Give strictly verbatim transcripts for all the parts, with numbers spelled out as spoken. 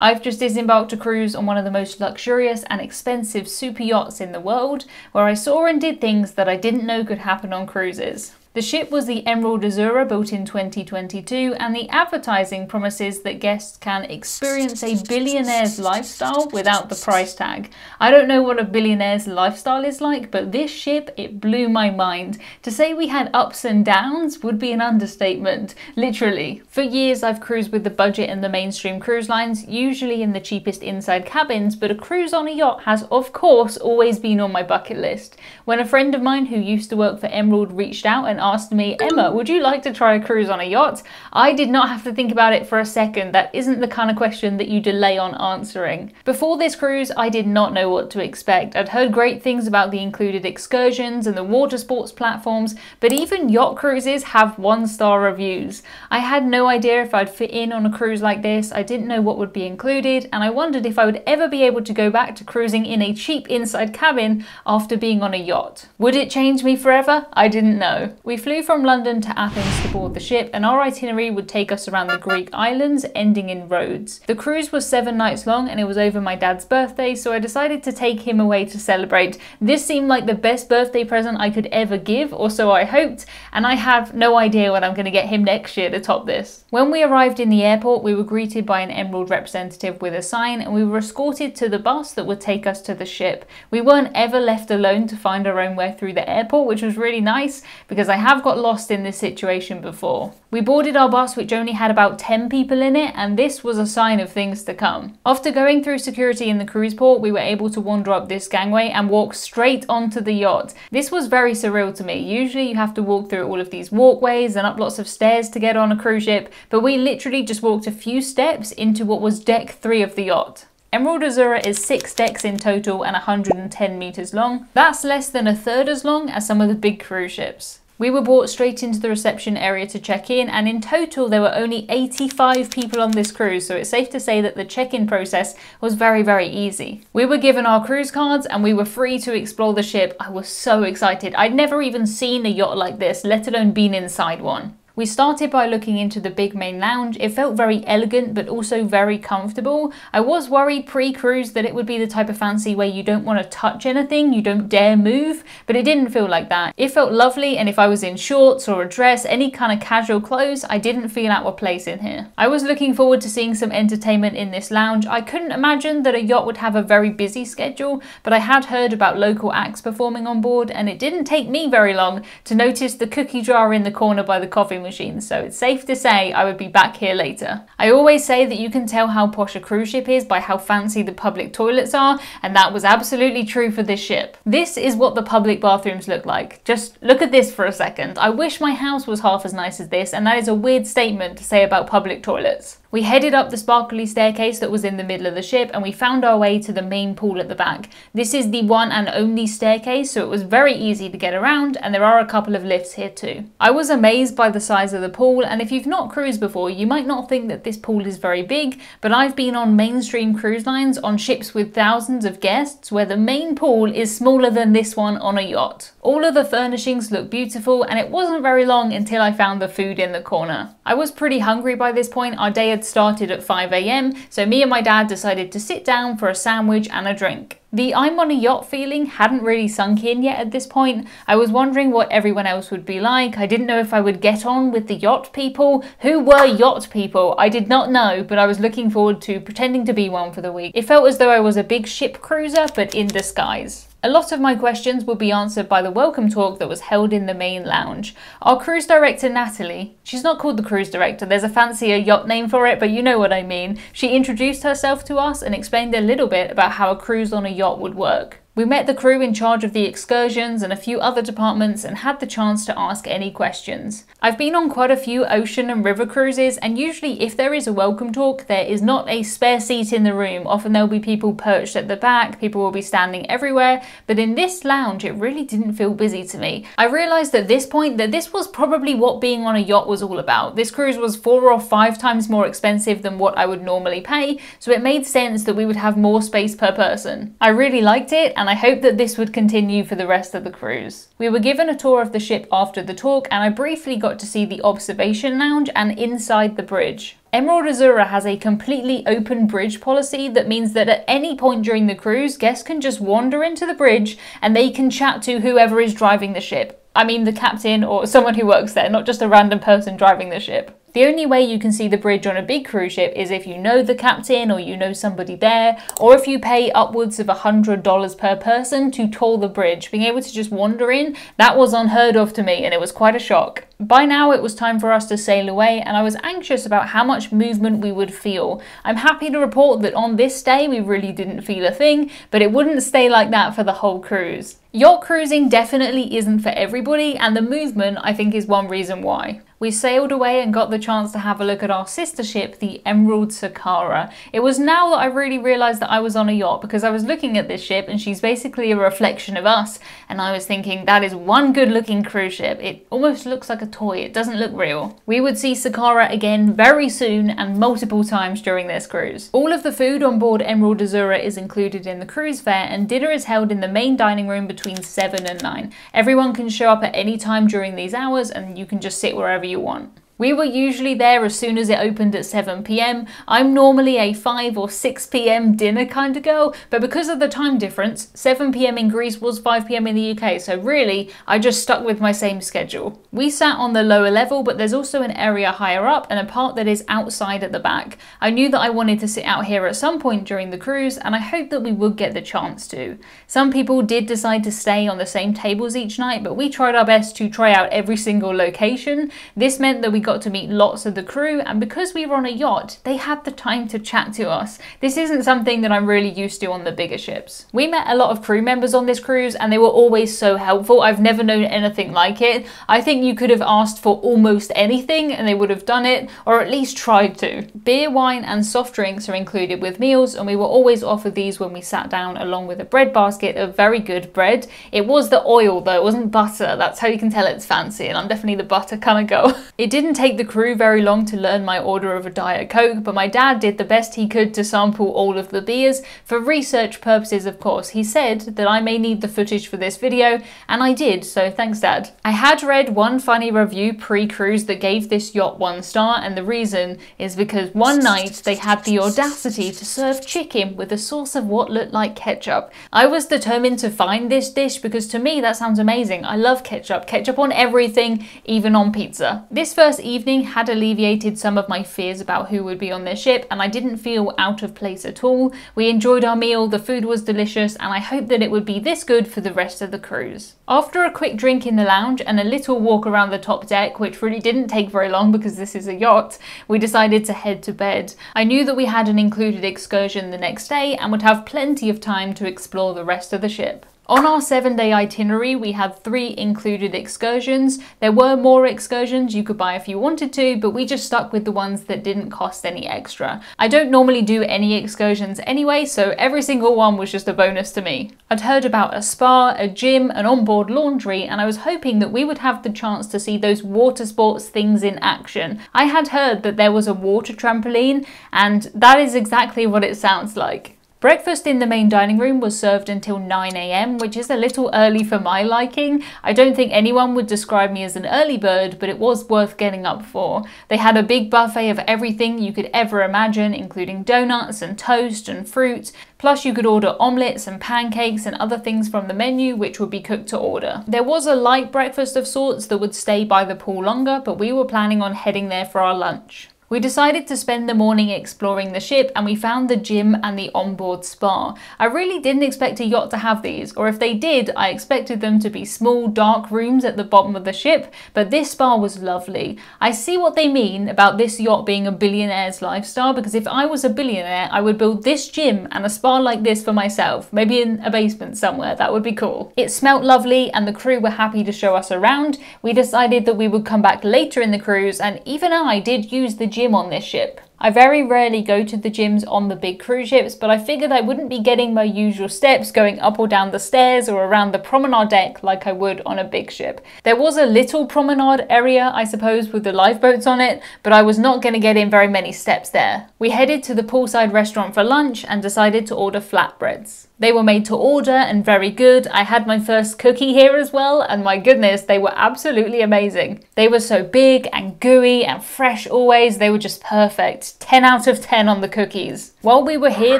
I've just disembarked a cruise on one of the most luxurious and expensive super yachts in the world, where I saw and did things that I didn't know could happen on cruises. The ship was the Emerald Azzurra, built in twenty twenty-two, and the advertising promises that guests can experience a billionaire's lifestyle without the price tag. I don't know what a billionaire's lifestyle is like, but this ship, it blew my mind. To say we had ups and downs would be an understatement, literally. For years I've cruised with the budget and the mainstream cruise lines, usually in the cheapest inside cabins, but a cruise on a yacht has of course always been on my bucket list. When a friend of mine who used to work for Emerald reached out and asked me, "Emma, would you like to try a cruise on a yacht?" I did not have to think about it for a second. That isn't the kind of question that you delay on answering. Before this cruise, I did not know what to expect. I'd heard great things about the included excursions and the water sports platforms, but even yacht cruises have one-star reviews. I had no idea if I'd fit in on a cruise like this. I didn't know what would be included, and I wondered if I would ever be able to go back to cruising in a cheap inside cabin after being on a yacht. Would it change me forever? I didn't know. We flew from London to Athens to board the ship, and our itinerary would take us around the Greek islands, ending in Rhodes. The cruise was seven nights long and it was over my dad's birthday, so I decided to take him away to celebrate. This seemed like the best birthday present I could ever give, or so I hoped, and I have no idea when I'm going to get him next year to top this. When we arrived in the airport, we were greeted by an Emerald representative with a sign, and we were escorted to the bus that would take us to the ship. We weren't ever left alone to find our own way through the airport, which was really nice because I I have got lost in this situation before. We boarded our bus, which only had about ten people in it, and this was a sign of things to come. After going through security in the cruise port, we were able to wander up this gangway and walk straight onto the yacht. This was very surreal to me. Usually you have to walk through all of these walkways and up lots of stairs to get on a cruise ship, but we literally just walked a few steps into what was deck three of the yacht. Emerald Azzurra is six decks in total and one hundred ten meters long. That's less than a third as long as some of the big cruise ships. We were brought straight into the reception area to check in, and in total there were only eighty-five people on this cruise, so it's safe to say that the check-in process was very, very easy. We were given our cruise cards and we were free to explore the ship. I was so excited. I'd never even seen a yacht like this, let alone been inside one. We started by looking into the big main lounge. It felt very elegant, but also very comfortable. I was worried pre-cruise that it would be the type of fancy where you don't want to touch anything, you don't dare move, but it didn't feel like that. It felt lovely, and if I was in shorts or a dress, any kind of casual clothes, I didn't feel out of place in here. I was looking forward to seeing some entertainment in this lounge. I couldn't imagine that a yacht would have a very busy schedule, but I had heard about local acts performing on board, and it didn't take me very long to notice the cookie jar in the corner by the coffee machine. Machine, so it's safe to say I would be back here later. I always say that you can tell how posh a cruise ship is by how fancy the public toilets are, and that was absolutely true for this ship. This is what the public bathrooms look like. Just look at this for a second. I wish my house was half as nice as this, and that is a weird statement to say about public toilets. We headed up the sparkly staircase that was in the middle of the ship, and we found our way to the main pool at the back. This is the one and only staircase, so it was very easy to get around, and there are a couple of lifts here too. I was amazed by the size of the pool, and if you've not cruised before, you might not think that this pool is very big, but I've been on mainstream cruise lines on ships with thousands of guests where the main pool is smaller than this one on a yacht. All of the furnishings look beautiful, and it wasn't very long until I found the food in the corner. I was pretty hungry by this point. Our day had started at five a m, so me and my dad decided to sit down for a sandwich and a drink. The I'm on a yacht feeling hadn't really sunk in yet at this point. I was wondering what everyone else would be like. I didn't know if I would get on with the yacht people. Who were yacht people? I did not know, but I was looking forward to pretending to be one for the week. It felt as though I was a big ship cruiser, but in disguise. A lot of my questions will be answered by the welcome talk that was held in the main lounge. Our cruise director, Natalie, she's not called the cruise director, there's a fancier yacht name for it, but you know what I mean. She introduced herself to us and explained a little bit about how a cruise on a yacht would work. We met the crew in charge of the excursions and a few other departments and had the chance to ask any questions. I've been on quite a few ocean and river cruises, and usually if there is a welcome talk, there is not a spare seat in the room. Often there'll be people perched at the back, people will be standing everywhere, but in this lounge it really didn't feel busy to me. I realised at this point that this was probably what being on a yacht was all about. This cruise was four or five times more expensive than what I would normally pay, so it made sense that we would have more space per person. I really liked it, and I hope that this would continue for the rest of the cruise. We were given a tour of the ship after the talk, and I briefly got to see the observation lounge and inside the bridge. Emerald Azzurra has a completely open bridge policy that means that at any point during the cruise, guests can just wander into the bridge and they can chat to whoever is driving the ship. I mean the captain or someone who works there, not just a random person driving the ship. The only way you can see the bridge on a big cruise ship is if you know the captain or you know somebody there, or if you pay upwards of one hundred dollars per person to tour the bridge. Being able to just wander in, that was unheard of to me and it was quite a shock. By now it was time for us to sail away and I was anxious about how much movement we would feel. I'm happy to report that on this day we really didn't feel a thing, but it wouldn't stay like that for the whole cruise. Yacht cruising definitely isn't for everybody and the movement I think is one reason why. We sailed away and got the chance to have a look at our sister ship, the Emerald Saqqara. It was now that I really realised that I was on a yacht because I was looking at this ship and she's basically a reflection of us and I was thinking that is one good looking cruise ship. It almost looks like a toy, it doesn't look real. We would see Saqqara again very soon and multiple times during this cruise. All of the food on board Emerald Azzurra is included in the cruise fare and dinner is held in the main dining room between seven and nine. Everyone can show up at any time during these hours and you can just sit wherever you want. We were usually there as soon as it opened at seven p m. I'm normally a five or six p m dinner kind of girl, but because of the time difference, seven p m in Greece was five p m in the U K, so really, I just stuck with my same schedule. We sat on the lower level, but there's also an area higher up and a part that is outside at the back. I knew that I wanted to sit out here at some point during the cruise, and I hoped that we would get the chance to. Some people did decide to stay on the same tables each night, but we tried our best to try out every single location. This meant that we got got to meet lots of the crew, and because we were on a yacht, they had the time to chat to us. This isn't something that I'm really used to on the bigger ships. We met a lot of crew members on this cruise and they were always so helpful. I've never known anything like it. I think you could have asked for almost anything and they would have done it, or at least tried to. Beer, wine and soft drinks are included with meals and we were always offered these when we sat down, along with a bread basket of very good bread. It was the oil though, it wasn't butter. That's how you can tell it's fancy, and I'm definitely the butter kind of girl. It didn't take the crew very long to learn my order of a Diet Coke, but my dad did the best he could to sample all of the beers for research purposes, of course. He said that I may need the footage for this video, and I did, so thanks, Dad. I had read one funny review pre-cruise that gave this yacht one star, and the reason is because one night they had the audacity to serve chicken with a sauce of what looked like ketchup. I was determined to find this dish because to me that sounds amazing. I love ketchup. Ketchup on everything, even on pizza. This first evening had alleviated some of my fears about who would be on this ship and I didn't feel out of place at all. We enjoyed our meal, the food was delicious, and I hope that it would be this good for the rest of the cruise. After a quick drink in the lounge and a little walk around the top deck, which really didn't take very long because this is a yacht, we decided to head to bed. I knew that we had an included excursion the next day and would have plenty of time to explore the rest of the ship. On our seven-day itinerary, we had three included excursions. There were more excursions you could buy if you wanted to, but we just stuck with the ones that didn't cost any extra. I don't normally do any excursions anyway, so every single one was just a bonus to me. I'd heard about a spa, a gym, an onboard laundry, and I was hoping that we would have the chance to see those water sports things in action. I had heard that there was a water trampoline, and that is exactly what it sounds like. Breakfast in the main dining room was served until nine a m, which is a little early for my liking. I don't think anyone would describe me as an early bird, but it was worth getting up for. They had a big buffet of everything you could ever imagine, including donuts and toast and fruit. Plus you could order omelettes and pancakes and other things from the menu, which would be cooked to order. There was a light breakfast of sorts that would stay by the pool longer, but we were planning on heading there for our lunch. We decided to spend the morning exploring the ship and we found the gym and the onboard spa. I really didn't expect a yacht to have these, or if they did, I expected them to be small dark rooms at the bottom of the ship, but this spa was lovely. I see what they mean about this yacht being a billionaire's lifestyle, because if I was a billionaire, I would build this gym and a spa like this for myself, maybe in a basement somewhere, that would be cool. It smelt lovely and the crew were happy to show us around. We decided that we would come back later in the cruise, and even I did use the gym gym on this ship. I very rarely go to the gyms on the big cruise ships, but I figured I wouldn't be getting my usual steps going up or down the stairs or around the promenade deck like I would on a big ship. There was a little promenade area, I suppose, with the lifeboats on it, but I was not going to get in very many steps there. We headed to the poolside restaurant for lunch and decided to order flatbreads. They were made to order and very good. I had my first cookie here as well, and my goodness, they were absolutely amazing. They were so big and gooey and fresh always. They were just perfect. ten out of ten on the cookies. While we were here,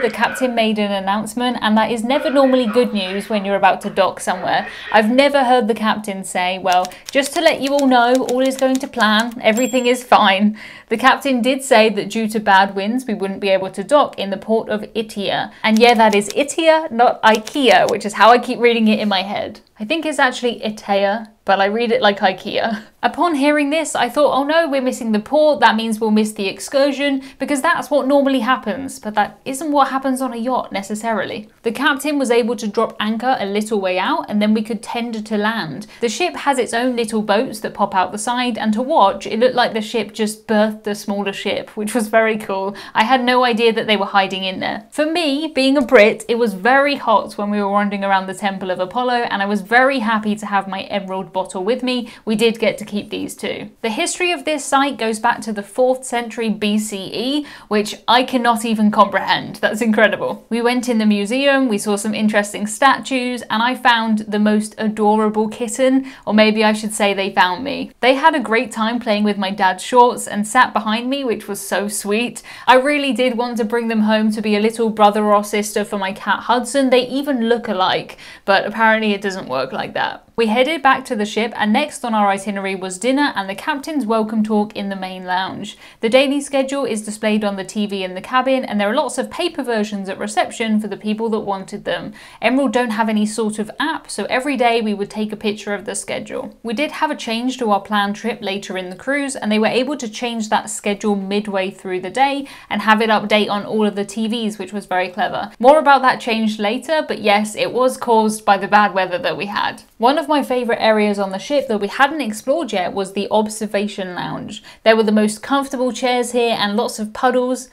the captain made an announcement, and that is never normally good news when you're about to dock somewhere. I've never heard the captain say, well, just to let you all know, all is going to plan, everything is fine. The captain did say that due to bad winds, we wouldn't be able to dock in the port of Itia. And yeah, that is Itia, not IKEA, which is how I keep reading it in my head. I think it's actually Itea, but I read it like IKEA. Upon hearing this, I thought, oh no, we're missing the port, that means we'll miss the excursion, because that's what normally happens, but that isn't what happens on a yacht necessarily. The captain was able to drop anchor a little way out, and then we could tender to land. The ship has its own little boats that pop out the side, and to watch, it looked like the ship just birthed a smaller ship, which was very cool. I had no idea that they were hiding in there. For me, being a Brit, it was very hot when we were wandering around the Temple of Apollo, and I was very happy to have my emerald bottle with me. We did get to keep these too. The history of this site goes back to the fourth century B C E, which I cannot even comprehend. That's incredible. We went in the museum, we saw some interesting statues, and I found the most adorable kitten, or maybe I should say they found me. They had a great time playing with my dad's shorts and sat behind me, which was so sweet. I really did want to bring them home to be a little brother or sister for my cat Hudson. They even look alike, but apparently it doesn't work. Work like that. We headed back to the ship, and next on our itinerary was dinner and the captain's welcome talk in the main lounge. The daily schedule is displayed on the T V in the cabin, and there are lots of paper versions at reception for the people that wanted them. Emerald don't have any sort of app, so every day we would take a picture of the schedule. We did have a change to our planned trip later in the cruise, and they were able to change that schedule midway through the day and have it update on all of the T Vs, which was very clever. More about that change later, but yes, it was caused by the bad weather that we had. One of my favourite areas on the ship that we hadn't explored yet was the observation lounge. There were the most comfortable chairs here, and lots of puddles,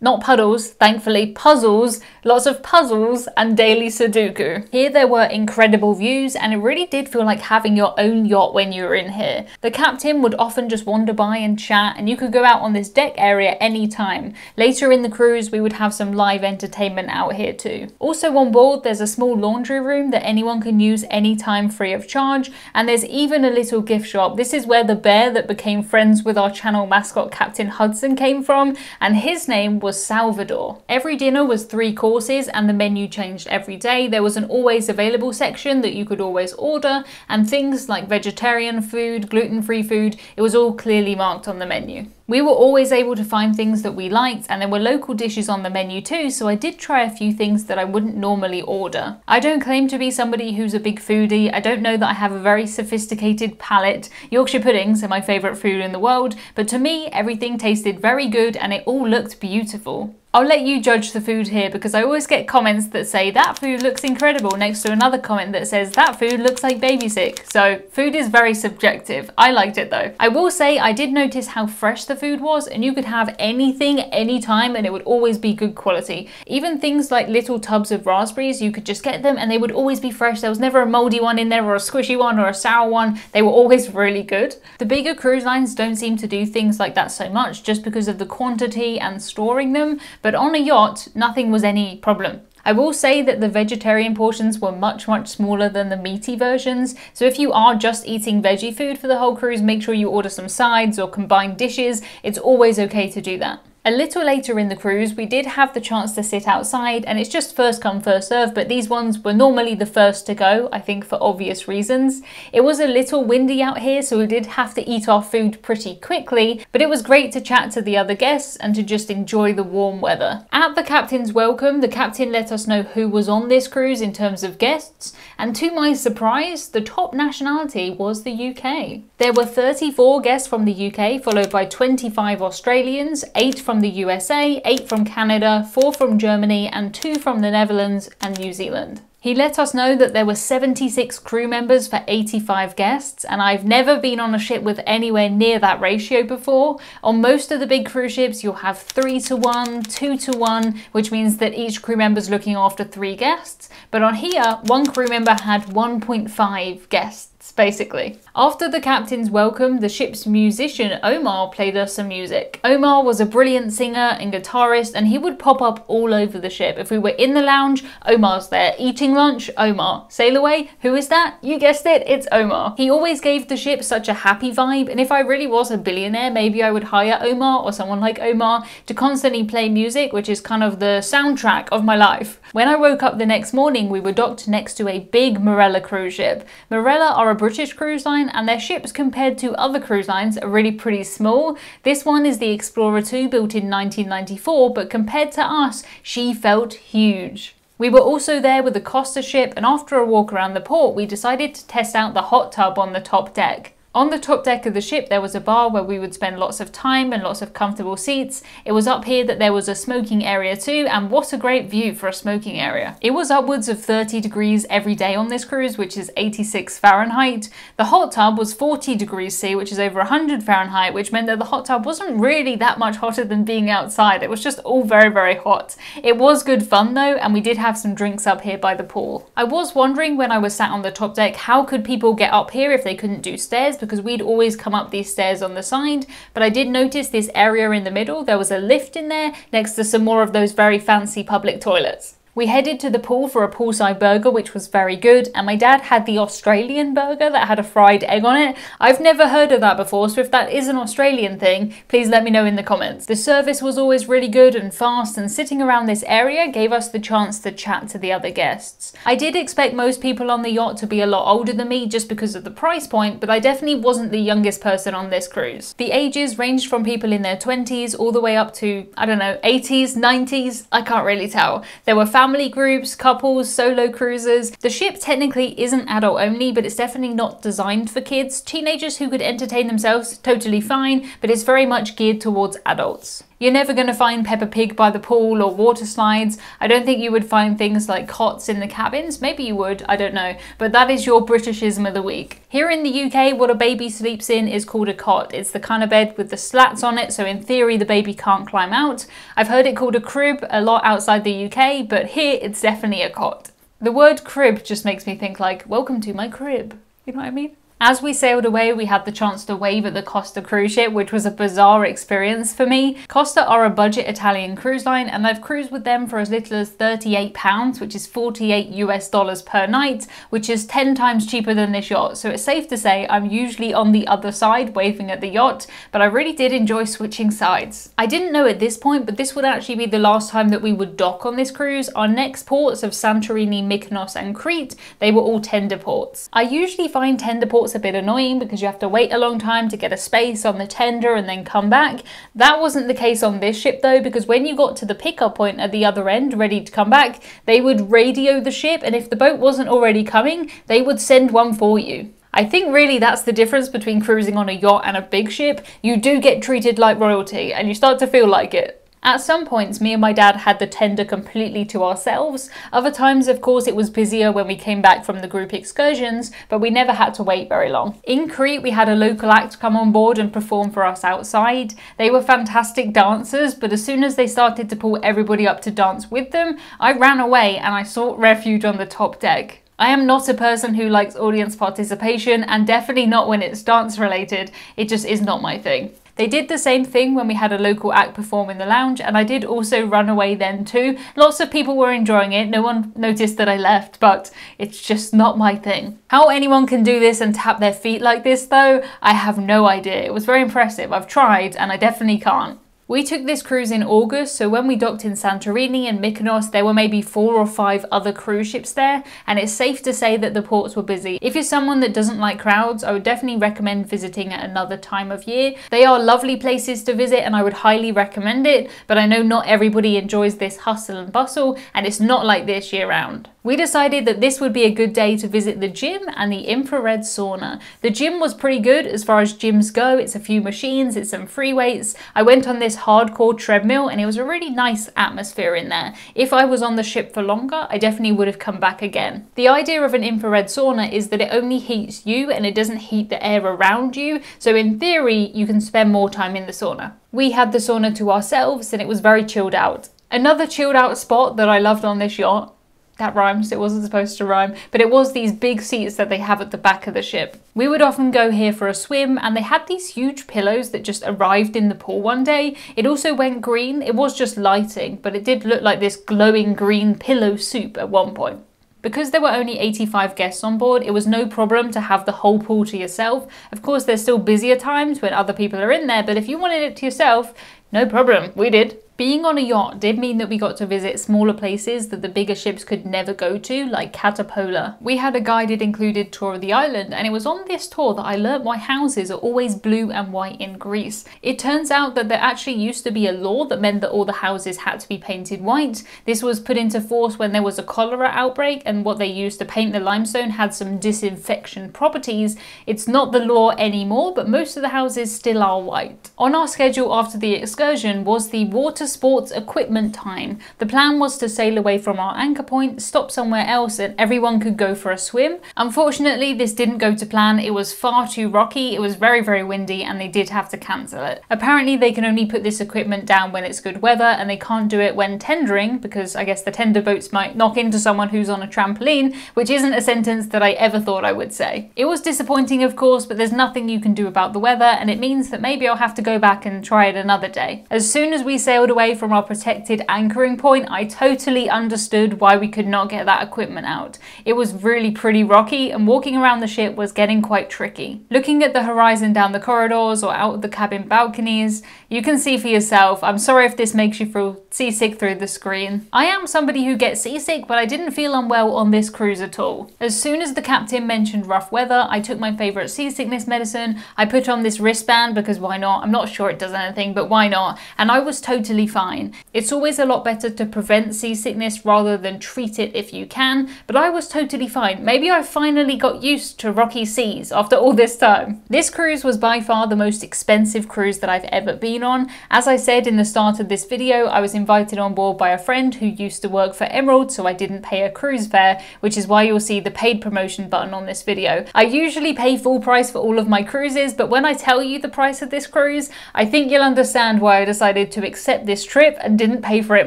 not puddles, thankfully, puzzles, lots of puzzles and daily Sudoku. Here there were incredible views, and it really did feel like having your own yacht when you were in here. The captain would often just wander by and chat, and you could go out on this deck area any time. Later in the cruise, we would have some live entertainment out here too. Also on board, there's a small laundry room that anyone can use anytime free of charge, and there's even a little gift shop. This is where the bear that became friends with our channel mascot Captain Hudson came from, and his name was was Salvador. Every dinner was three courses, and the menu changed every day. There was an always available section that you could always order, and things like vegetarian food, gluten-free food, it was all clearly marked on the menu. We were always able to find things that we liked, and there were local dishes on the menu too, so I did try a few things that I wouldn't normally order. I don't claim to be somebody who's a big foodie. I don't know that I have a very sophisticated palate. Yorkshire puddings are my favourite food in the world, but to me, everything tasted very good and it all looked beautiful. I'll let you judge the food here, because I always get comments that say that food looks incredible next to another comment that says that food looks like baby sick. So food is very subjective. I liked it though. I will say I did notice how fresh the food was, and you could have anything anytime and it would always be good quality. Even things like little tubs of raspberries, you could just get them and they would always be fresh. There was never a moldy one in there or a squishy one or a sour one. They were always really good. The bigger cruise lines don't seem to do things like that so much just because of the quantity and storing them. But on a yacht, nothing was any problem. I will say that the vegetarian portions were much, much smaller than the meaty versions. So if you are just eating veggie food for the whole cruise, make sure you order some sides or combined dishes. It's always okay to do that. A little later in the cruise, we did have the chance to sit outside, and it's just first come, first serve, but these ones were normally the first to go, I think for obvious reasons. It was a little windy out here, so we did have to eat our food pretty quickly, but it was great to chat to the other guests and to just enjoy the warm weather. At the captain's welcome, the captain let us know who was on this cruise in terms of guests, and to my surprise, the top nationality was the U K. There were thirty-four guests from the U K, followed by twenty-five Australians, eight from the U S A, eight from Canada, four from Germany, and two from the Netherlands and New Zealand. He let us know that there were seventy-six crew members for eighty-five guests, and I've never been on a ship with anywhere near that ratio before. On most of the big cruise ships, you'll have three to one, two to one, which means that each crew member is looking after three guests. But on here, one crew member had one point five guests. ghosts, basically. After the captain's welcome, the ship's musician Omar played us some music. Omar was a brilliant singer and guitarist, and he would pop up all over the ship. If we were in the lounge, Omar's there. Eating lunch, Omar. Sail away, who is that? You guessed it, it's Omar. He always gave the ship such a happy vibe, and if I really was a billionaire, maybe I would hire Omar or someone like Omar to constantly play music, which is kind of the soundtrack of my life. When I woke up the next morning, we were docked next to a big Marella cruise ship. Marella are a British cruise line, and their ships compared to other cruise lines are really pretty small. This one is the Explorer two, built in nineteen ninety-four, but compared to us, she felt huge. We were also there with the Costa ship, and after a walk around the port, we decided to test out the hot tub on the top deck. On the top deck of the ship, there was a bar where we would spend lots of time and lots of comfortable seats. It was up here that there was a smoking area too, and what a great view for a smoking area. It was upwards of thirty degrees every day on this cruise, which is eighty-six Fahrenheit. The hot tub was forty degrees C, which is over one hundred Fahrenheit, which meant that the hot tub wasn't really that much hotter than being outside. It was just all very, very hot. It was good fun though, and we did have some drinks up here by the pool. I was wondering when I was sat on the top deck, how could people get up here if they couldn't do stairs? Because we'd always come up these stairs on the side, but I did notice this area in the middle, there was a lift in there next to some more of those very fancy public toilets. We headed to the pool for a poolside burger, which was very good, and my dad had the Australian burger that had a fried egg on it. I've never heard of that before, so if that is an Australian thing, please let me know in the comments. The service was always really good and fast, and sitting around this area gave us the chance to chat to the other guests. I did expect most people on the yacht to be a lot older than me just because of the price point, but I definitely wasn't the youngest person on this cruise. The ages ranged from people in their twenties all the way up to, I don't know, eighties, nineties, I can't really tell. There were families Family groups, couples, solo cruisers. The ship technically isn't adult only, but it's definitely not designed for kids. Teenagers who could entertain themselves, totally fine, but it's very much geared towards adults. You're never going to find Peppa Pig by the pool or water slides. I don't think you would find things like cots in the cabins. Maybe you would, I don't know. But that is your Britishism of the week. Here in the U K, what a baby sleeps in is called a cot. It's the kind of bed with the slats on it, so in theory the baby can't climb out. I've heard it called a crib a lot outside the U K, but here it's definitely a cot. The word crib just makes me think like, welcome to my crib. You know what I mean? As we sailed away, we had the chance to wave at the Costa cruise ship, which was a bizarre experience for me. Costa are a budget Italian cruise line, and I've cruised with them for as little as thirty-eight pounds, which is forty-eight US dollars per night, which is ten times cheaper than this yacht. So it's safe to say I'm usually on the other side waving at the yacht, but I really did enjoy switching sides. I didn't know at this point, but this would actually be the last time that we would dock on this cruise. Our next ports of Santorini, Mykonos, and Crete, they were all tender ports. I usually find tender ports a bit annoying because you have to wait a long time to get a space on the tender and then come back. That wasn't the case on this ship though, because when you got to the pickup point at the other end ready to come back, they would radio the ship, and if the boat wasn't already coming, they would send one for you. I think really that's the difference between cruising on a yacht and a big ship. You do get treated like royalty and you start to feel like it. At some points, me and my dad had the tender completely to ourselves. Other times, of course, it was busier when we came back from the group excursions, but we never had to wait very long. In Crete, we had a local act come on board and perform for us outside. They were fantastic dancers, but as soon as they started to pull everybody up to dance with them, I ran away and I sought refuge on the top deck. I am not a person who likes audience participation, and definitely not when it's dance related. It just is not my thing. They did the same thing when we had a local act perform in the lounge, and I did also run away then too. Lots of people were enjoying it, no one noticed that I left, but it's just not my thing. How anyone can do this and tap their feet like this though, I have no idea. It was very impressive. I've tried and I definitely can't. We took this cruise in August, so when we docked in Santorini and Mykonos, there were maybe four or five other cruise ships there, and it's safe to say that the ports were busy. If you're someone that doesn't like crowds, I would definitely recommend visiting at another time of year. They are lovely places to visit and I would highly recommend it, but I know not everybody enjoys this hustle and bustle, and it's not like this year round. We decided that this would be a good day to visit the gym and the infrared sauna. The gym was pretty good as far as gyms go. It's a few machines, it's some free weights. I went on this hardcore treadmill and it was a really nice atmosphere in there. If I was on the ship for longer, I definitely would have come back again. The idea of an infrared sauna is that it only heats you and it doesn't heat the air around you. So in theory, you can spend more time in the sauna. We had the sauna to ourselves and it was very chilled out. Another chilled out spot that I loved on this yacht That rhymes, it wasn't supposed to rhyme, but it was these big seats that they have at the back of the ship. We would often go here for a swim, and they had these huge pillows that just arrived in the pool one day. It also went green, it was just lighting, but it did look like this glowing green pillow soup at one point. Because there were only eighty-five guests on board, it was no problem to have the whole pool to yourself. Of course, there's still busier times when other people are in there, but if you wanted it to yourself, no problem, we did. Being on a yacht did mean that we got to visit smaller places that the bigger ships could never go to, like Katapola. We had a guided included tour of the island, and it was on this tour that I learned why houses are always blue and white in Greece. It turns out that there actually used to be a law that meant that all the houses had to be painted white. This was put into force when there was a cholera outbreak, and what they used to paint the limestone had some disinfection properties. It's not the law anymore, but most of the houses still are white. On our schedule after the excursion was the water sports equipment time. The plan was to sail away from our anchor point, stop somewhere else, and everyone could go for a swim. Unfortunately, this didn't go to plan. It was far too rocky, it was very, very windy, and they did have to cancel it. Apparently, they can only put this equipment down when it's good weather, and they can't do it when tendering, because I guess the tender boats might knock into someone who's on a trampoline, which isn't a sentence that I ever thought I would say. It was disappointing, of course, but there's nothing you can do about the weather, and it means that maybe I'll have to go back and try it another day. As soon as we sailed away from our protected anchoring point, I totally understood why we could not get that equipment out. It was really pretty rocky, and walking around the ship was getting quite tricky. Looking at the horizon down the corridors or out the cabin balconies, you can see for yourself. I'm sorry if this makes you feel seasick through the screen. I am somebody who gets seasick, but I didn't feel unwell on this cruise at all. As soon as the captain mentioned rough weather, I took my favorite seasickness medicine. I put on this wristband because why not? I'm not sure it does anything, but why not? And I was totally fine. It's always a lot better to prevent seasickness rather than treat it if you can, but I was totally fine. Maybe I finally got used to rocky seas after all this time. This cruise was by far the most expensive cruise that I've ever been on. As I said in the start of this video, I was invited on board by a friend who used to work for Emerald, so I didn't pay a cruise fare, which is why you'll see the paid promotion button on this video. I usually pay full price for all of my cruises, but when I tell you the price of this cruise, I think you'll understand why I decided to accept this trip and didn't pay for it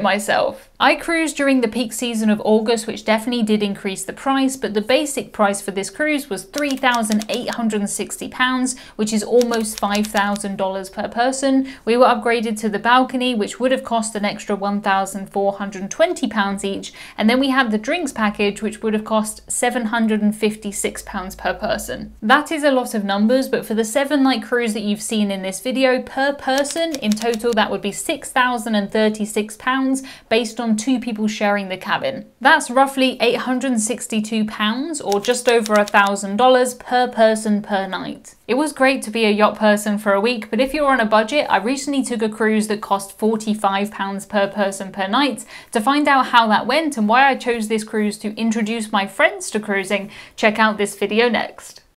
myself. I cruised during the peak season of August, which definitely did increase the price, but the basic price for this cruise was three thousand eight hundred and sixty pounds, which is almost five thousand dollars per person. We were upgraded to the balcony, which would have cost an extra one thousand four hundred and twenty pounds each, and then we had the drinks package, which would have cost seven hundred and fifty-six pounds per person. That is a lot of numbers, but for the seven night cruise that you've seen in this video, per person in total that would be six thousand and thirty-six pounds based on two people sharing the cabin. That's roughly eight hundred and sixty-two pounds or just over a thousand dollars per person per night. It was great to be a yacht person for a week, but if you're on a budget, I recently took a cruise that cost forty-five pounds per person per night. To find out how that went and why I chose this cruise to introduce my friends to cruising, check out this video next.